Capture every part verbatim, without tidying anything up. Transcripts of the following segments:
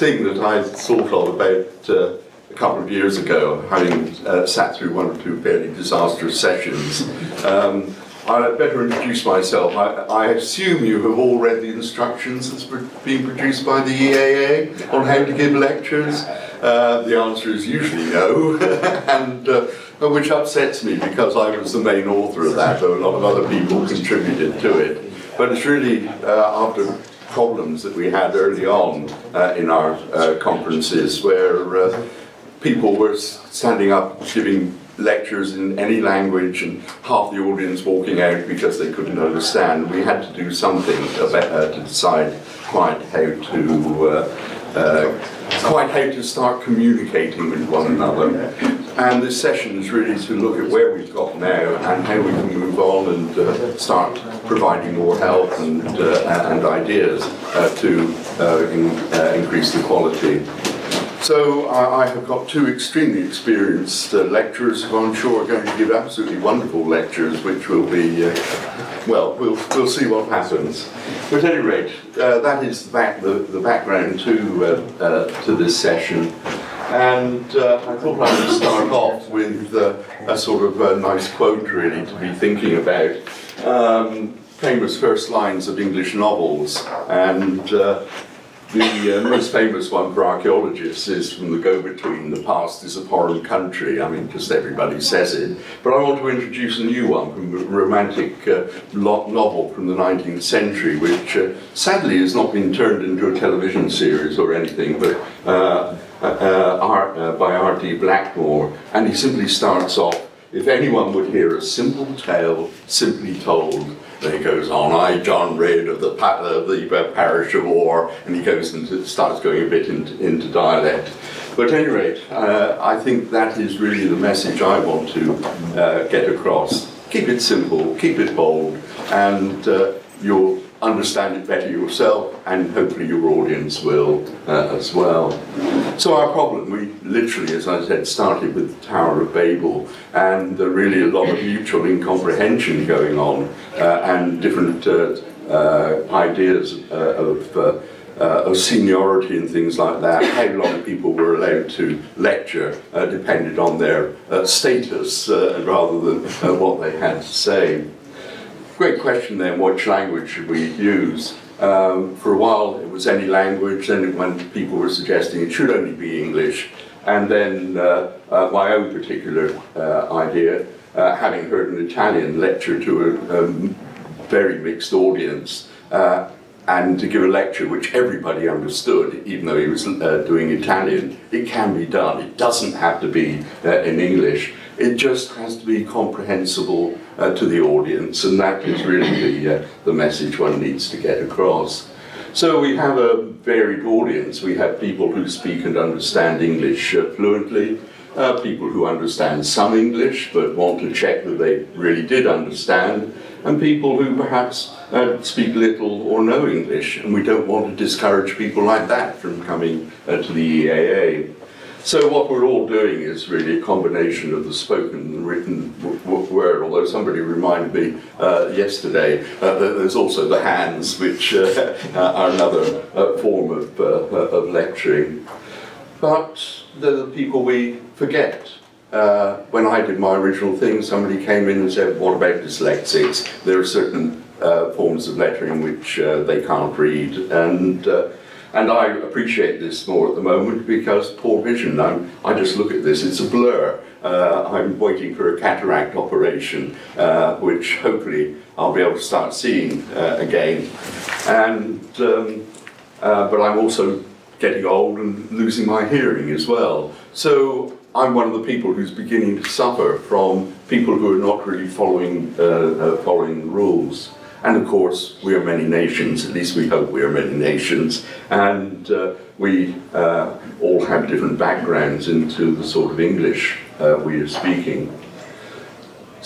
thing that I thought of about uh, a couple of years ago, having uh, sat through one or two fairly disastrous sessions. Um, I'd better introduce myself. I, I assume you have all read the instructions that's been produced by the E A A on how to give lectures. Uh, the answer is usually no, and uh, which upsets me because I was the main author of that, though a lot of other people contributed to it. But it's really uh, after problems that we had early on uh, in our uh, conferences where uh, people were standing up giving lectures in any language and half the audience walking out because they couldn't understand. We had to do something about, uh, to decide quite how to uh, uh, quite how to start communicating with one another. And this session is really to look at where we've got now and how we can move on and uh, start providing more help and, uh, and ideas uh, to uh, in, uh, increase the quality. So uh, I have got two extremely experienced uh, lecturers who I'm sure are going to give absolutely wonderful lectures, which will be, uh, well, we'll we'll see what happens. But at any rate, uh, that is the, back, the, the background to uh, uh, to this session, and uh, I thought I would start off with uh, a sort of a nice quote, really, to be thinking about. Um, famous first lines of English novels, and. Uh, The uh, most famous one for archaeologists is from The Go-Between, "The past is a foreign country." I mean, just everybody says it. But I want to introduce a new one from a romantic uh, novel from the nineteenth century, which uh, sadly has not been turned into a television series or anything, but uh, uh, uh, R, uh, by R D Blackmore. And he simply starts off, "If anyone would hear a simple tale, simply told." Then he goes on, "I, John Ridd, of the, pa of the Parish of Orr," and he goes and starts going a bit into, into dialect. But at any rate, uh, I think that is really the message I want to uh, get across. Keep it simple, keep it bold, and uh, you'll understand it better yourself, and hopefully your audience will uh, as well. So our problem, we literally, as I said, started with the Tower of Babel, and uh, really a lot of mutual incomprehension going on, uh, and different uh, uh, ideas uh, of, uh, uh, of seniority and things like that. How long people were allowed to lecture uh, depended on their uh, status uh, rather than uh, what they had to say. Great question then, which language should we use? Um, for a while it was any language, then when people were suggesting it should only be English, and then uh, uh, my own particular uh, idea, uh, having heard an Italian lecture to a um, very mixed audience, uh, and to give a lecture which everybody understood, even though he was uh, doing Italian, it can be done. It doesn't have to be uh, in English. It just has to be comprehensible uh, to the audience, and that is really the, uh, the message one needs to get across. So we have a varied audience. We have people who speak and understand English uh, fluently, uh, people who understand some English but want to check that they really did understand, and people who perhaps uh, speak little or no English, and we don't want to discourage people like that from coming uh, to the E A A. So what we're all doing is really a combination of the spoken and written w w word, although somebody reminded me uh, yesterday uh, that there's also the hands, which uh, are another uh, form of, uh, of lecturing. But they're the people we forget. Uh, when I did my original thing, somebody came in and said, "What about dyslexics? There are certain uh, forms of lettering which uh, they can't read." and. Uh, And I appreciate this more at the moment because poor vision, I'm, I just look at this, it's a blur. Uh, I'm waiting for a cataract operation, uh, which hopefully I'll be able to start seeing uh, again. And, um, uh, but I'm also getting old and losing my hearing as well. So I'm one of the people who's beginning to suffer from people who are not really following, uh, uh, following the rules. And of course, we are many nations, at least we hope we are many nations, and uh, we uh, all have different backgrounds into the sort of English uh, we are speaking.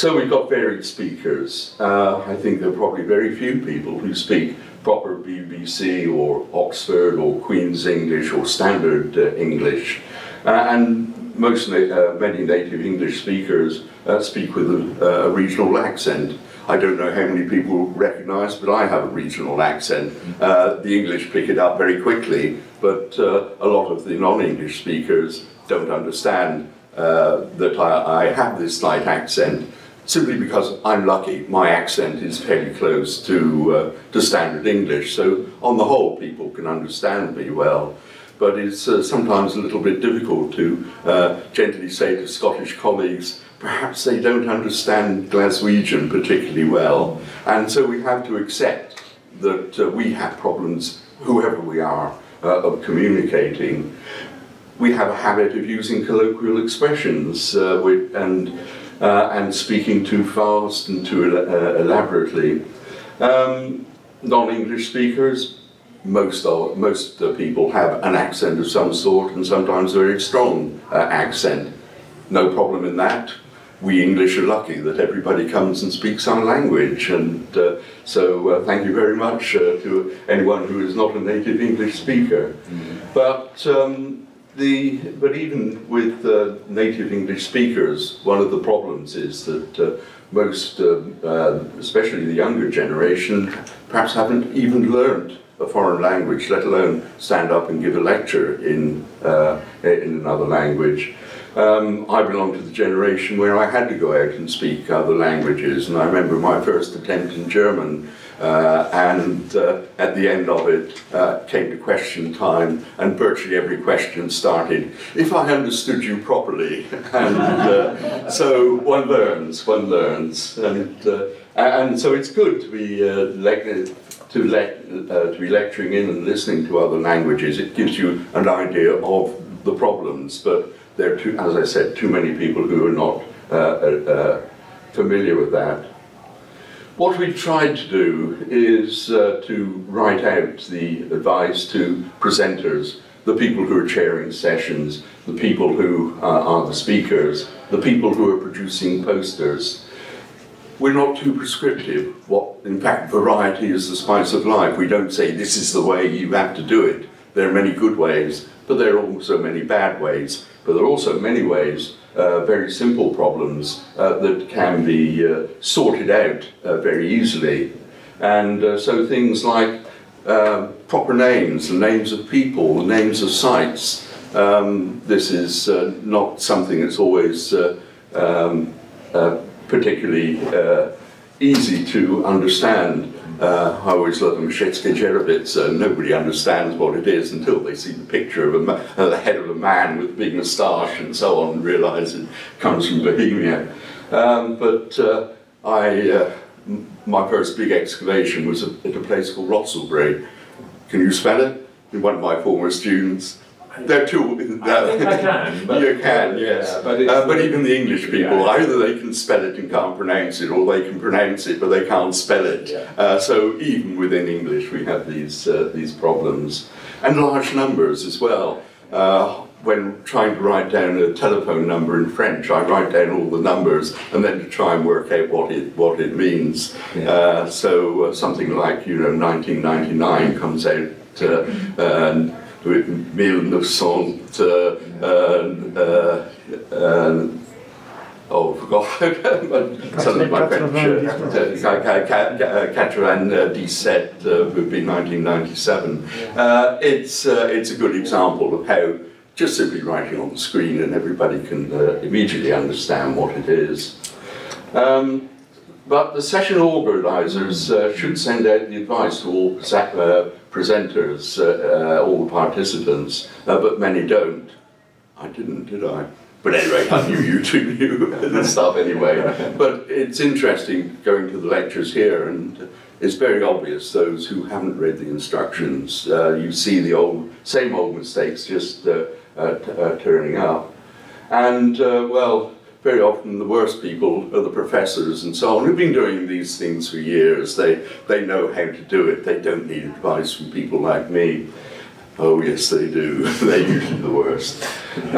So we've got varied speakers. Uh, I think there are probably very few people who speak proper B B C or Oxford or Queen's English or Standard uh, English. Uh, and most uh, many native English speakers uh, speak with a, uh, a regional accent. I don't know how many people recognise, but I have a regional accent. Uh, the English pick it up very quickly, but uh, a lot of the non-English speakers don't understand uh, that I, I have this slight accent, simply because I'm lucky. My accent is fairly close to, uh, to standard English, so on the whole people can understand me well. But it's uh, sometimes a little bit difficult to uh, gently say to Scottish colleagues, perhaps they don't understand Glaswegian particularly well, and so we have to accept that uh, we have problems, whoever we are, uh, of communicating. We have a habit of using colloquial expressions uh, with, and Uh, and speaking too fast and too el uh, elaborately. Um, Non-English speakers, most, are, most uh, people have an accent of some sort, and sometimes a very strong uh, accent. No problem in that. We English are lucky that everybody comes and speaks our language, and uh, so uh, thank you very much uh, to anyone who is not a native English speaker. Mm-hmm. But. Um, The, but even with uh, native English speakers, one of the problems is that uh, most, uh, uh, especially the younger generation, perhaps haven't even learned a foreign language, let alone stand up and give a lecture in, uh, in another language. Um, I belong to the generation where I had to go out and speak other languages, and I remember my first attempt in German. Uh, and uh, at the end of it uh, came to question time, and virtually every question started, "If I understood you properly," and uh, so one learns, one learns, and uh, and so it's good to be uh, le to le uh, to be lecturing in and listening to other languages. It gives you an idea of the problems, but there are, too, as I said, too many people who are not uh, uh, familiar with that. What we've tried to do is uh, to write out the advice to presenters, the people who are chairing sessions, the people who uh, are the speakers, the people who are producing posters. We're not too prescriptive. What, in fact, variety is the spice of life. We don't say this is the way you have to do it. There are many good ways, but there are also many bad ways. But there are also many ways, uh, very simple problems uh, that can be uh, sorted out uh, very easily. And uh, so things like uh, proper names, the names of people, the names of sites. Um, this is uh, not something that's always uh, um, uh, particularly uh, easy to understand. Uh, I always love the Machetka Jerabits. Uh, nobody understands what it is until they see the picture of a uh, the head of a man with a big moustache and so on, and realise it comes from Bohemia. Um, but uh, I, uh, my first big excavation was at a place called Rosselbury. Can you spell it? One of my former students. They're too. I think I can. But you can, yes. Yeah, but, uh, but even the English people, yeah. Either they can spell it and can't pronounce it, or they can pronounce it but they can't spell it. Yeah. Uh, so even within English, we have these uh, these problems, and large numbers as well. Uh, when trying to write down a telephone number in French, I write down all the numbers and then to try and work out what it what it means. Yeah. Uh, so uh, something like, you know, nineteen ninety-nine comes out. Uh, uh, nineteen hundred, uh, uh, uh, uh, oh, I forgot, but something like French, would be nineteen ninety-seven. Uh, it's, uh, it's a good example of how just simply writing on the screen and everybody can uh, immediately understand what it is. Um, but the session organisers uh, should send out the advice to all uh, presenters, uh, uh, all the participants, uh, but many don't. I didn't, did I? But anyway, I knew you two knew and stuff anyway. But it's interesting going to the lectures here, and it's very obvious those who haven't read the instructions. Uh, you see the old, same old mistakes just uh, uh, t uh, turning up. And, uh, well, very often the worst people are the professors and so on, who've been doing these things for years. They, they know how to do it. They don't need advice from people like me. Oh yes, they do. They're usually the worst.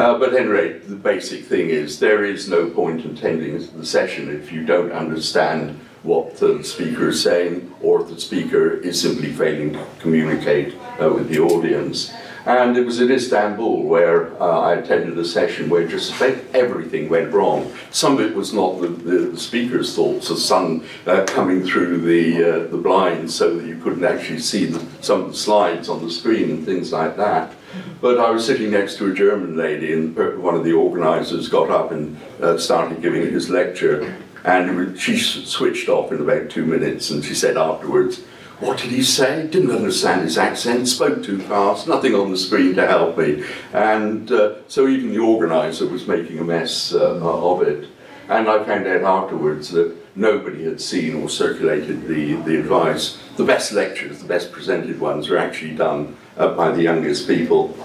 Uh, but at any rate, the basic thing is there is no point in attending the session if you don't understand what the speaker is saying, or if the speaker is simply failing to communicate uh, with the audience. And it was in Istanbul where uh, I attended a session where just about everything went wrong. Some of it was not the, the speaker's thoughts, the sun uh, coming through the, uh, the blinds so that you couldn't actually see the, some of the slides on the screen and things like that. But I was sitting next to a German lady, and one of the organisers got up and uh, started giving his lecture, and she switched off in about two minutes, and she said afterwards, "What did he say? Didn't understand his accent, spoke too fast, nothing on the screen to help me." And uh, so even the organiser was making a mess uh, of it. And I found out afterwards that nobody had seen or circulated the, the advice. The best lectures, the best presented ones, are actually done uh, by the youngest people.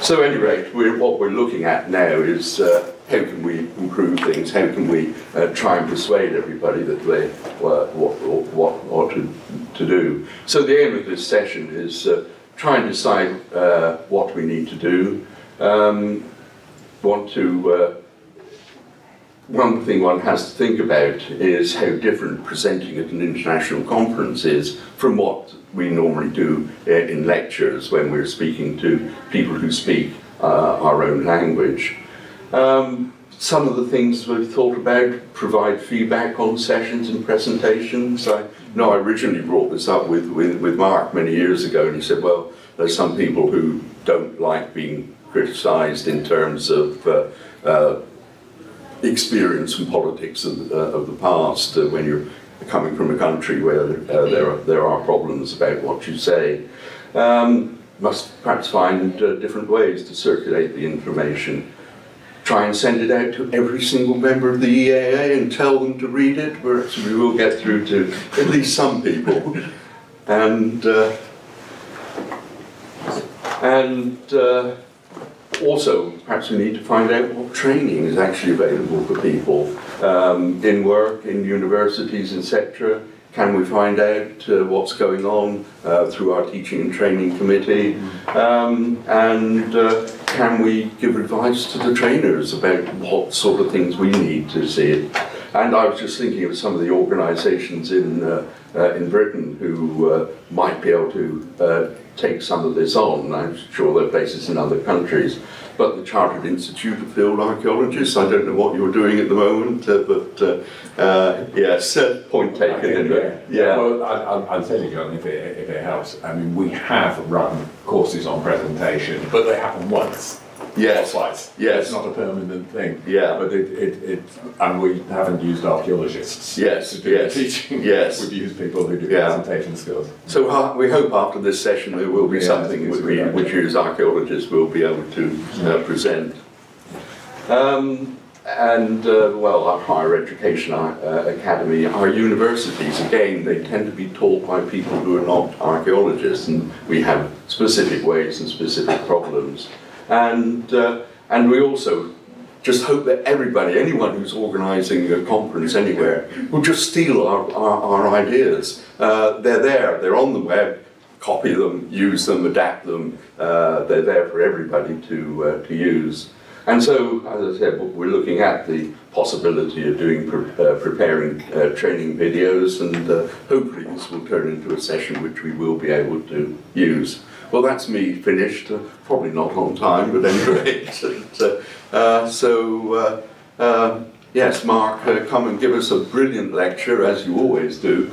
So at any rate, we're, what we're looking at now is uh, how can we improve things, how can we uh, try and persuade everybody that they uh, what, what ought to, to do. So the aim of this session is uh, try and decide uh, what we need to do. Um, want to, uh, one thing one has to think about is how different presenting at an international conference is from what we normally do uh, in lectures when we're speaking to people who speak uh, our own language. Um, some of the things we've thought about: provide feedback on sessions and presentations. I know I originally brought this up with, with, with Mark many years ago, and he said, well, there's some people who don't like being criticised in terms of uh, uh, experience and politics of, uh, of the past uh, when you're coming from a country where uh, there, are, there are problems about what you say. Um, must perhaps find uh, different ways to circulate the information. Try and send it out to every single member of the E A A and tell them to read it. Perhaps we will get through to at least some people. And, uh, and uh, also, perhaps we need to find out what training is actually available for people um, in work, in universities, et cetera. Can we find out uh, what's going on uh, through our teaching and training committee? Um, and uh, can we give advice to the trainers about what sort of things we need to see? And I was just thinking of some of the organisations in, uh, uh, in Britain who uh, might be able to uh, take some of this on. I'm sure there are places in other countries. But the Chartered Institute of Field Archaeologists, I don't know what you're doing at the moment, uh, but uh, uh, yes, uh, point taken. I think, anyway. Yeah. yeah. Well, I, I, I'm telling you, if it, if it helps, I mean, we have run courses on presentation, but they happen once. Yes. Twice. Yes. It's not a permanent thing. Yeah. But it, it, it and we haven't used archaeologists. Yes. To do yes. teaching. Yes. We've used people who do yeah. presentation skills. So uh, we hope after this session there will be yeah, something which we, which you as archaeologists will be able to uh, present. Um, and uh, well, our higher education uh, academy, our universities, again, they tend to be taught by people who are not archaeologists, and we have specific ways and specific problems. And, uh, and we also just hope that everybody, anyone who's organising a conference anywhere, will just steal our, our, our ideas. Uh, they're there, they're on the web, copy them, use them, adapt them. Uh, they're there for everybody to, uh, to use. And so, as I said, we're looking at the possibility of doing pre uh, preparing uh, training videos, and uh, hopefully this will turn into a session which we will be able to use. Well, that's me finished, uh, probably not on time, but anyway. So, uh, so uh, uh, yes, Mark, uh, come and give us a brilliant lecture, as you always do.